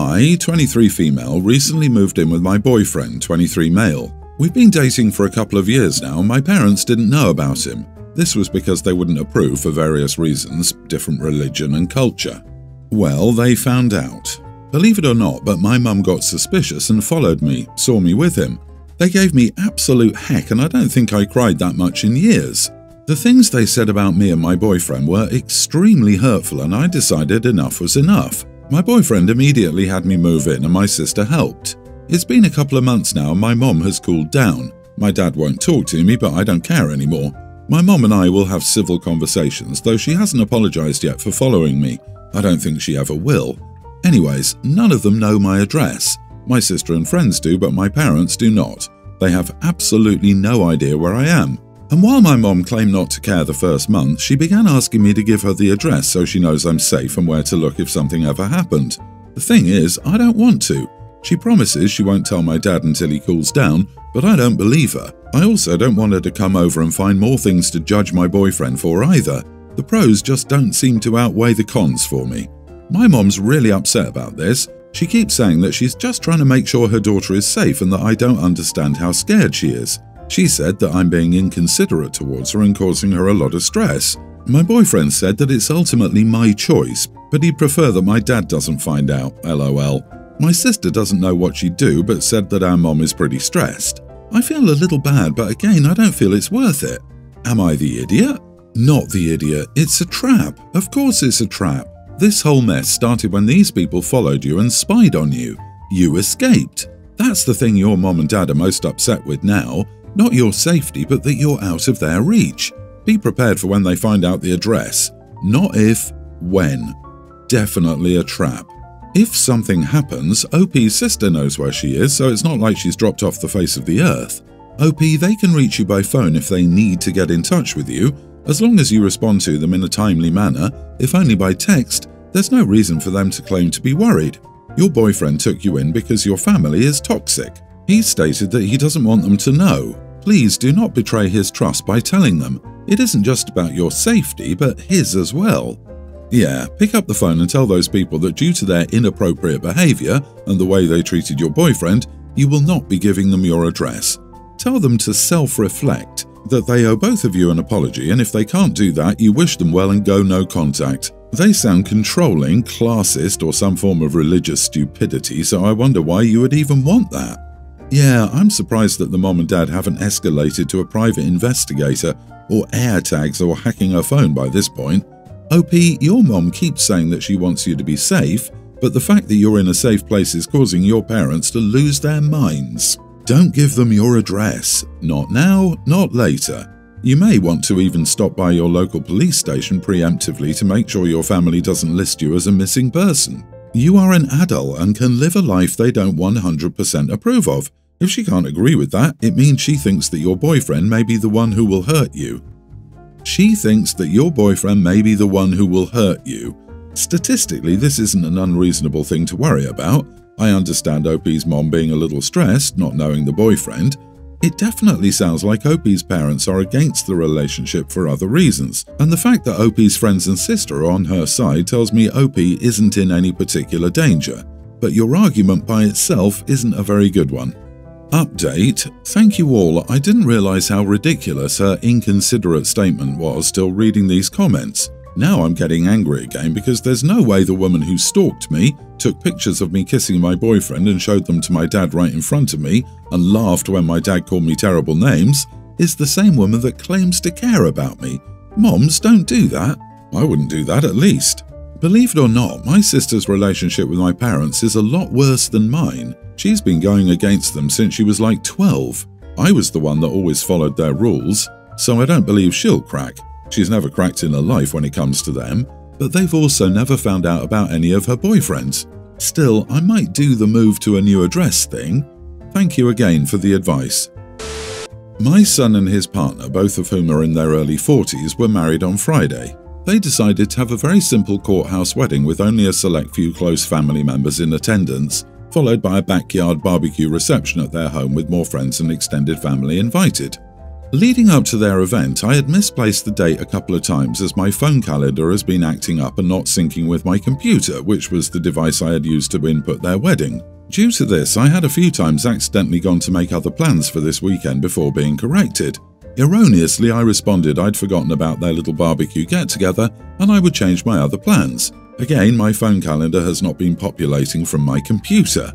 I, 23 female, recently moved in with my boyfriend, 23 male. We've been dating for a couple of years now, and my parents didn't know about him. This was because they wouldn't approve for various reasons, different religion and culture. Well, they found out. Believe it or not, but my mum got suspicious and followed me, saw me with him. They gave me absolute heck, and I don't think I cried that much in years. The things they said about me and my boyfriend were extremely hurtful, and I decided enough was enough. My boyfriend immediately had me move in and my sister helped. It's been a couple of months now and my mom has cooled down. My dad won't talk to me, but I don't care anymore. My mom and I will have civil conversations, though she hasn't apologized yet for following me. I don't think she ever will. Anyways, none of them know my address. My sister and friends do, but my parents do not. They have absolutely no idea where I am. And while my mom claimed not to care the first month, she began asking me to give her the address so she knows I'm safe and where to look if something ever happened. The thing is, I don't want to. She promises she won't tell my dad until he cools down, but I don't believe her. I also don't want her to come over and find more things to judge my boyfriend for either. The pros just don't seem to outweigh the cons for me. My mom's really upset about this. She keeps saying that she's just trying to make sure her daughter is safe and that I don't understand how scared she is. She said that I'm being inconsiderate towards her and causing her a lot of stress. My boyfriend said that it's ultimately my choice, but he'd prefer that my dad doesn't find out, lol. My sister doesn't know what she'd do, but said that our mom is pretty stressed. I feel a little bad, but again, I don't feel it's worth it. Am I the idiot? Not the idiot, it's a trap. Of course it's a trap. This whole mess started when these people followed you and spied on you. You escaped. That's the thing your mom and dad are most upset with now. Not your safety, but that you're out of their reach. Be prepared for when they find out the address. Not if, when. Definitely a trap. If something happens, OP's sister knows where she is, so it's not like she's dropped off the face of the earth. OP, they can reach you by phone if they need to get in touch with you, as long as you respond to them in a timely manner. If only by text, there's no reason for them to claim to be worried. Your boyfriend took you in because your family is toxic. He stated that he doesn't want them to know. Please do not betray his trust by telling them. It isn't just about your safety, but his as well. Yeah, pick up the phone and tell those people that due to their inappropriate behavior and the way they treated your boyfriend, you will not be giving them your address. Tell them to self-reflect, that they owe both of you an apology, and if they can't do that, you wish them well and go no contact. They sound controlling, classist, or some form of religious stupidity, so I wonder why you would even want that. Yeah, I'm surprised that the mom and dad haven't escalated to a private investigator or AirTags or hacking her phone by this point. OP, your mom keeps saying that she wants you to be safe, but the fact that you're in a safe place is causing your parents to lose their minds. Don't give them your address. Not now, not later. You may want to even stop by your local police station preemptively to make sure your family doesn't list you as a missing person. You are an adult and can live a life they don't 100% approve of. If she can't agree with that, it means she thinks that your boyfriend may be the one who will hurt you. She thinks that your boyfriend may be the one who will hurt you. Statistically, this isn't an unreasonable thing to worry about. I understand OP's mom being a little stressed, not knowing the boyfriend. It definitely sounds like OP's parents are against the relationship for other reasons, and the fact that OP's friends and sister are on her side tells me OP isn't in any particular danger. But your argument by itself isn't a very good one. Update. Thank you all. I didn't realize how ridiculous her inconsiderate statement was till reading these comments. Now I'm getting angry again because there's no way the woman who stalked me, took pictures of me kissing my boyfriend and showed them to my dad right in front of me and laughed when my dad called me terrible names, is the same woman that claims to care about me. Moms don't do that. I wouldn't do that at least. Believe it or not, my sister's relationship with my parents is a lot worse than mine. She's been going against them since she was like 12. I was the one that always followed their rules, so I don't believe she'll crack. She's never cracked in her life when it comes to them, but they've also never found out about any of her boyfriends. Still, I might do the move to a new address thing. Thank you again for the advice. My son and his partner, both of whom are in their early 40s, were married on Friday. They decided to have a very simple courthouse wedding with only a select few close family members in attendance, followed by a backyard barbecue reception at their home with more friends and extended family invited. Leading up to their event, I had misplaced the date a couple of times as my phone calendar has been acting up and not syncing with my computer, which was the device I had used to input their wedding. Due to this, I had a few times accidentally gone to make other plans for this weekend before being corrected. Erroneously, I responded I'd forgotten about their little barbecue get-together and I would change my other plans. Again, my phone calendar has not been populating from my computer.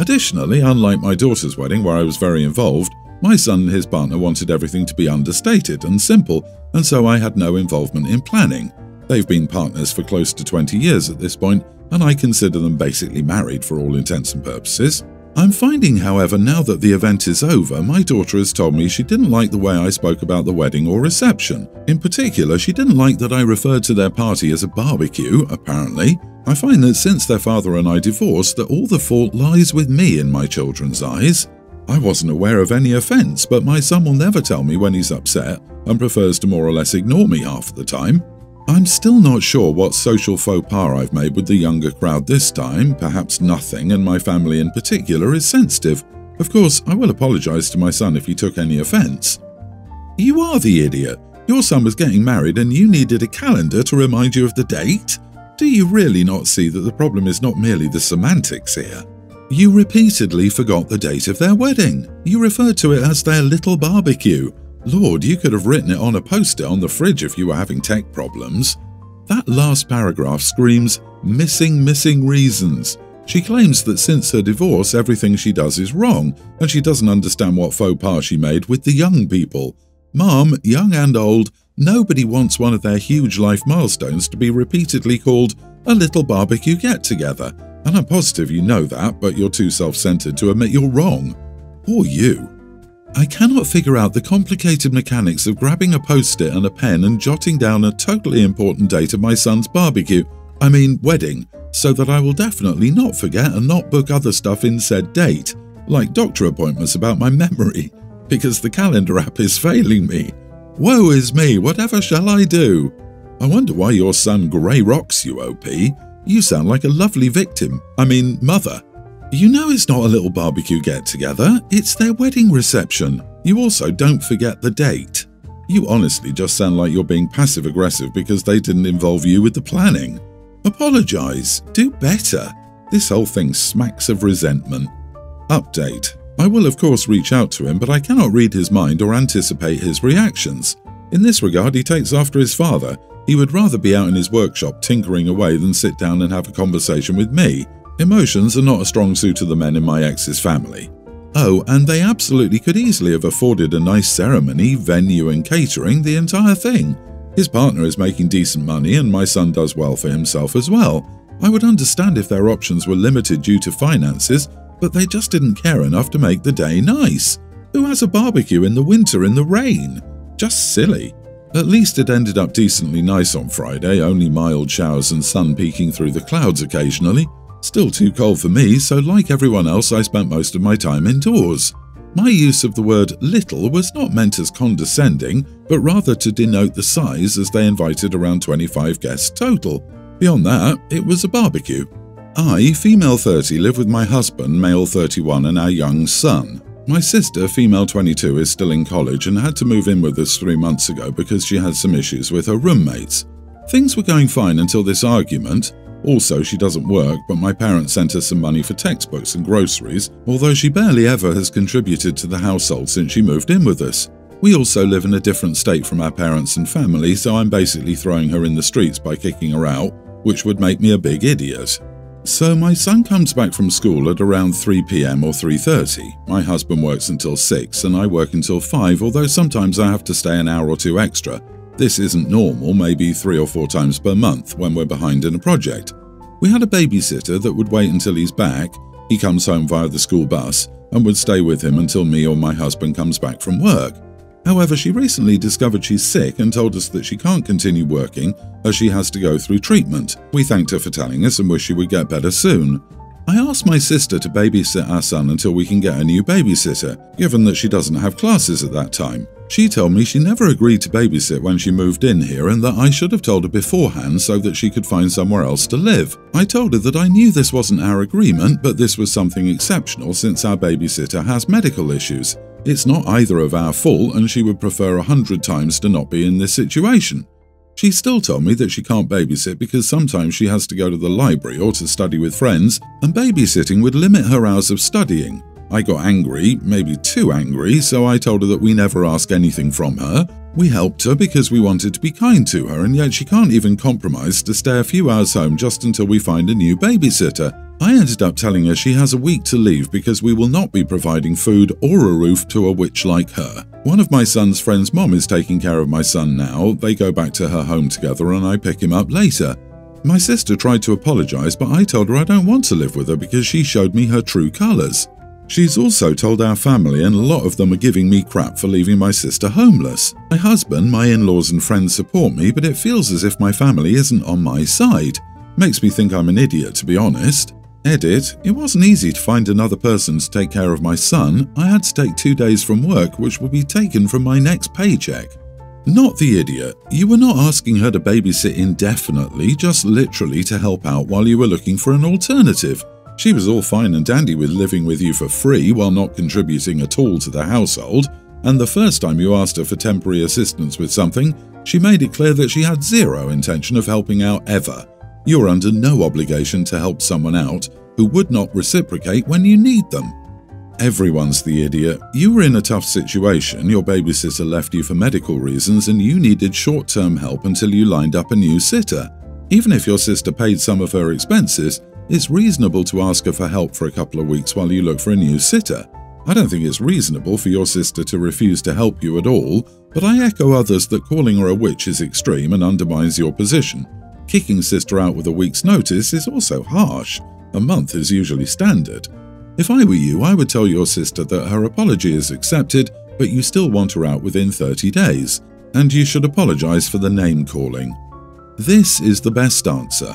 Additionally, unlike my daughter's wedding where I was very involved, my son and his partner wanted everything to be understated and simple, and so I had no involvement in planning. They've been partners for close to 20 years at this point, and I consider them basically married for all intents and purposes. I'm finding, however, now that the event is over, my daughter has told me she didn't like the way I spoke about the wedding or reception. In particular, she didn't like that I referred to their party as a barbecue, apparently. I find that since their father and I divorced, that all the fault lies with me in my children's eyes. I wasn't aware of any offense, but my son will never tell me when he's upset and prefers to more or less ignore me half the time. I'm still not sure what social faux pas I've made with the younger crowd this time, perhaps nothing, and my family in particular is sensitive. Of course, I will apologize to my son if he took any offense. You are the idiot. Your son was getting married and you needed a calendar to remind you of the date? Do you really not see that the problem is not merely the semantics here? You repeatedly forgot the date of their wedding. You referred to it as their little barbecue. Lord, you could have written it on a poster on the fridge if you were having tech problems. That last paragraph screams, missing reasons. She claims that since her divorce, everything she does is wrong, and she doesn't understand what faux pas she made with the young people. Mom, young and old, nobody wants one of their huge life milestones to be repeatedly called a little barbecue get-together. And I'm positive you know that, but you're too self-centered to admit you're wrong. Or you. I cannot figure out the complicated mechanics of grabbing a post-it and a pen and jotting down a totally important date of my son's wedding, so that I will definitely not forget and not book other stuff in said date, like doctor appointments about my memory, because the calendar app is failing me. Woe is me, whatever shall I do? I wonder why your son grey rocks you, OP. You sound like a lovely victim. I mean, mother. You know it's not a little barbecue get-together. It's their wedding reception. You also don't forget the date. You honestly just sound like you're being passive-aggressive because they didn't involve you with the planning. Apologize. Do better. This whole thing smacks of resentment. Update. I will, of course, reach out to him, but I cannot read his mind or anticipate his reactions. In this regard, he takes after his father. He would rather be out in his workshop tinkering away than sit down and have a conversation with me. Emotions are not a strong suit of the men in my ex's family. Oh, and they absolutely could easily have afforded a nice ceremony, venue and catering, the entire thing. His partner is making decent money and my son does well for himself as well. I would understand if their options were limited due to finances, but they just didn't care enough to make the day nice. Who has a barbecue in the winter in the rain? Just silly. At least it ended up decently nice on Friday, only mild showers and sun peeking through the clouds occasionally. Still too cold for me, so like everyone else I spent most of my time indoors. My use of the word little was not meant as condescending, but rather to denote the size as they invited around 25 guests total. Beyond that, it was a barbecue. I, female 30, live with my husband, male 31, and our young son. My sister, female 22, is still in college and had to move in with us 3 months ago because she had some issues with her roommates. Things were going fine until this argument. Also, she doesn't work, but my parents sent her some money for textbooks and groceries, although she barely ever has contributed to the household since she moved in with us. We also live in a different state from our parents and family, so I'm basically throwing her in the streets by kicking her out, which would make me a big idiot. So my son comes back from school at around 3 PM or 3:30. My husband works until 6 and I work until 5, although sometimes I have to stay an hour or two extra. This isn't normal, maybe 3 or 4 times per month when we're behind in a project. We had a babysitter that would wait until he's back. He comes home via the school bus and would stay with him until me or my husband comes back from work. However, she recently discovered she's sick and told us that she can't continue working as she has to go through treatment. We thanked her for telling us and wish she would get better soon. I asked my sister to babysit our son until we can get a new babysitter, given that she doesn't have classes at that time. She told me she never agreed to babysit when she moved in here and that I should have told her beforehand so that she could find somewhere else to live. I told her that I knew this wasn't our agreement, but this was something exceptional since our babysitter has medical issues. It's not either of our fault and she would prefer 100 times to not be in this situation. She still told me that she can't babysit because sometimes she has to go to the library or to study with friends, and babysitting would limit her hours of studying. I got angry, maybe too angry, so I told her that we never ask anything from her. We helped her because we wanted to be kind to her, and yet she can't even compromise to stay a few hours home just until we find a new babysitter. I ended up telling her she has a week to leave because we will not be providing food or a roof to a witch like her. One of my son's friend's mom is taking care of my son now. They go back to her home together and I pick him up later. My sister tried to apologize, but I told her I don't want to live with her because she showed me her true colors. She's also told our family, and a lot of them are giving me crap for leaving my sister homeless. My husband, my in-laws and friends support me, but it feels as if my family isn't on my side. Makes me think I'm an idiot, to be honest. Edit: it wasn't easy to find another person to take care of my son. I had to take 2 days from work, which will be taken from my next paycheck. Not the idiot. You were not asking her to babysit indefinitely, just literally to help out while you were looking for an alternative. She was all fine and dandy with living with you for free while not contributing at all to the household, and the first time you asked her for temporary assistance with something, she made it clear that she had zero intention of helping out ever. You're under no obligation to help someone out who would not reciprocate when you need them. Everyone's the idiot. You were in a tough situation, your babysitter left you for medical reasons, and you needed short-term help until you lined up a new sitter. Even if your sister paid some of her expenses, it's reasonable to ask her for help for a couple of weeks while you look for a new sitter. I don't think it's reasonable for your sister to refuse to help you at all, but I echo others that calling her a witch is extreme and undermines your position. Kicking sister out with a week's notice is also harsh. A month is usually standard. If I were you, I would tell your sister that her apology is accepted, but you still want her out within 30 days, and you should apologize for the name calling. This is the best answer.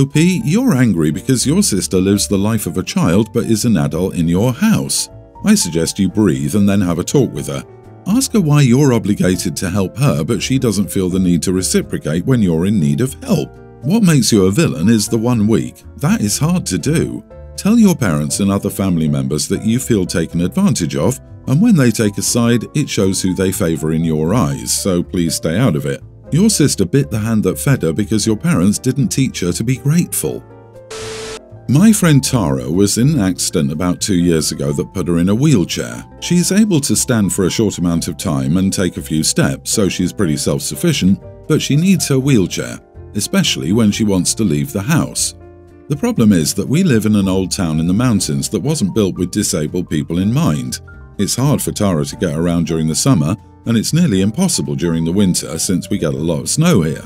OP, you're angry because your sister lives the life of a child but is an adult in your house. I suggest you breathe and then have a talk with her. Ask her why you're obligated to help her but she doesn't feel the need to reciprocate when you're in need of help. What makes you a villain is the 1 week. That is hard to do. Tell your parents and other family members that you feel taken advantage of, and when they take a side, it shows who they favor in your eyes, so please stay out of it. Your sister bit the hand that fed her because your parents didn't teach her to be grateful. My friend Tara was in an accident about 2 years ago that put her in a wheelchair. She's able to stand for a short amount of time and take a few steps, so she's pretty self-sufficient, but she needs her wheelchair, especially when she wants to leave the house. The problem is that we live in an old town in the mountains that wasn't built with disabled people in mind. It's hard for Tara to get around during the summer, and it's nearly impossible during the winter since we get a lot of snow here.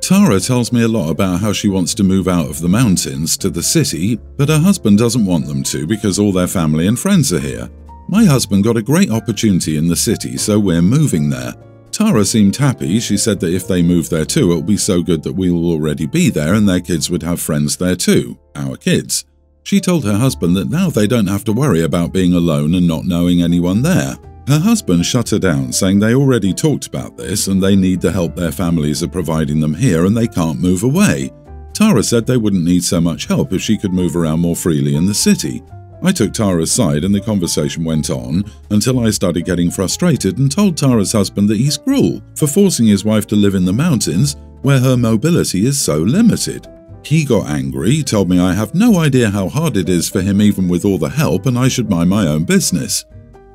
Tara tells me a lot about how she wants to move out of the mountains to the city, but her husband doesn't want them to because all their family and friends are here. My husband got a great opportunity in the city, so we're moving there. Tara seemed happy. She said that if they move there too, it'll be so good that we will already be there and their kids would have friends there too, our kids. She told her husband that now they don't have to worry about being alone and not knowing anyone there. Her husband shut her down, saying they already talked about this and they need the help their families are providing them here and they can't move away. Tara said they wouldn't need so much help if she could move around more freely in the city. I took Tara's side and the conversation went on until I started getting frustrated and told Tara's husband that he's cruel for forcing his wife to live in the mountains where her mobility is so limited. He got angry, told me I have no idea how hard it is for him even with all the help and I should mind my own business.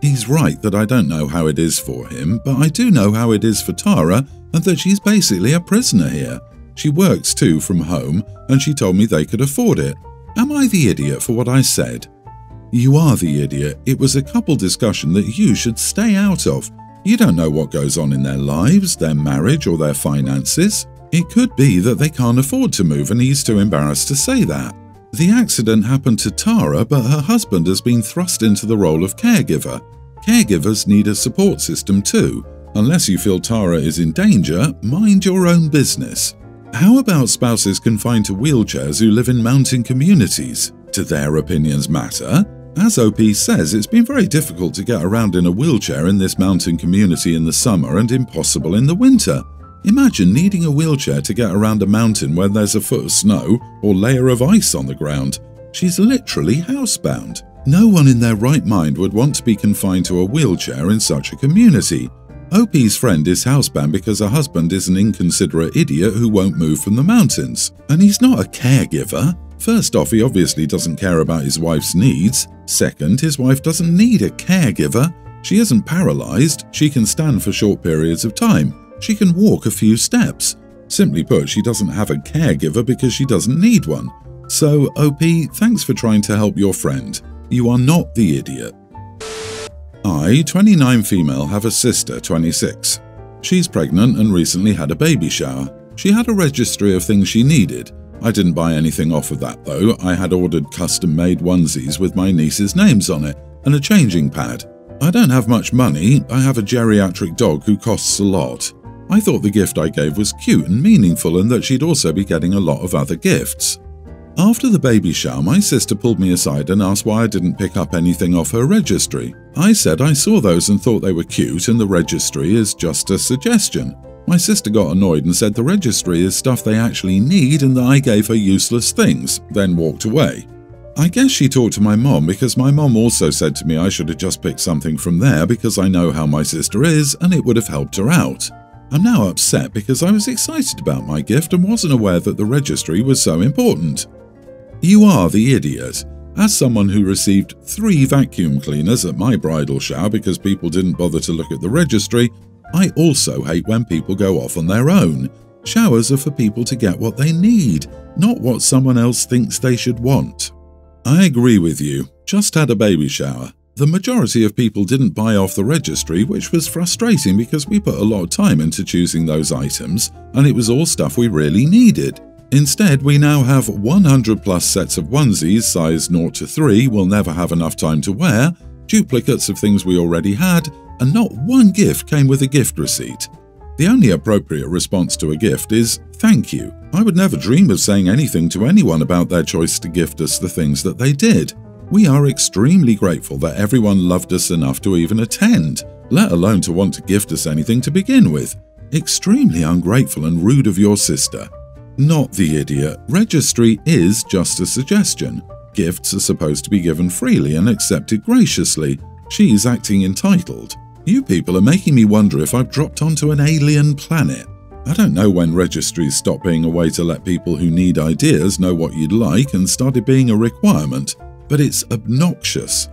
He's right that I don't know how it is for him, but I do know how it is for Tara and that she's basically a prisoner here. She works too from home and she told me they could afford it. Am I the idiot for what I said? You are the idiot. It was a couple discussion that you should stay out of. You don't know what goes on in their lives, their marriage or their finances. It could be that they can't afford to move and he's too embarrassed to say that. The accident happened to Tara, but her husband has been thrust into the role of caregiver. Caregivers need a support system too. Unless you feel Tara is in danger, mind your own business. How about spouses confined to wheelchairs who live in mountain communities? Do their opinions matter? As OP says, it's been very difficult to get around in a wheelchair in this mountain community in the summer and impossible in the winter. Imagine needing a wheelchair to get around a mountain where there's a foot of snow or layer of ice on the ground. She's literally housebound. No one in their right mind would want to be confined to a wheelchair in such a community. OP's friend is housebound because her husband is an inconsiderate idiot who won't move from the mountains. And he's not a caregiver. First off, he obviously doesn't care about his wife's needs. Second, his wife doesn't need a caregiver. She isn't paralyzed. She can stand for short periods of time. She can walk a few steps. Simply put, she doesn't have a caregiver because she doesn't need one. So, OP, thanks for trying to help your friend. You are not the idiot. I, 29 female, have a sister, 26. She's pregnant and recently had a baby shower. She had a registry of things she needed. I didn't buy anything off of that though. I had ordered custom-made onesies with my niece's names on it and a changing pad. I don't have much money. I have a geriatric dog who costs a lot. I thought the gift I gave was cute and meaningful and that she'd also be getting a lot of other gifts. After the baby shower, my sister pulled me aside and asked why I didn't pick up anything off her registry. I said I saw those and thought they were cute and the registry is just a suggestion. My sister got annoyed and said the registry is stuff they actually need and that I gave her useless things, then walked away. I guess she talked to my mom because my mom also said to me I should have just picked something from there because I know how my sister is and it would have helped her out. I'm now upset because I was excited about my gift and wasn't aware that the registry was so important. You are the idiot. As someone who received 3 vacuum cleaners at my bridal shower because people didn't bother to look at the registry, I also hate when people go off on their own. Showers are for people to get what they need, not what someone else thinks they should want. I agree with you. Just had a baby shower. The majority of people didn't buy off the registry, which was frustrating because we put a lot of time into choosing those items, and it was all stuff we really needed. Instead, we now have 100 plus sets of onesies, size 0 to 3, we'll never have enough time to wear, duplicates of things we already had, and not one gift came with a gift receipt. The only appropriate response to a gift is, thank you. I would never dream of saying anything to anyone about their choice to gift us the things that they did. We are extremely grateful that everyone loved us enough to even attend, let alone to want to gift us anything to begin with. Extremely ungrateful and rude of your sister. Not the idiot. Registry is just a suggestion. Gifts are supposed to be given freely and accepted graciously. She's acting entitled. You people are making me wonder if I've dropped onto an alien planet. I don't know when registries stopped being a way to let people who need ideas know what you'd like and started being a requirement, but it's obnoxious.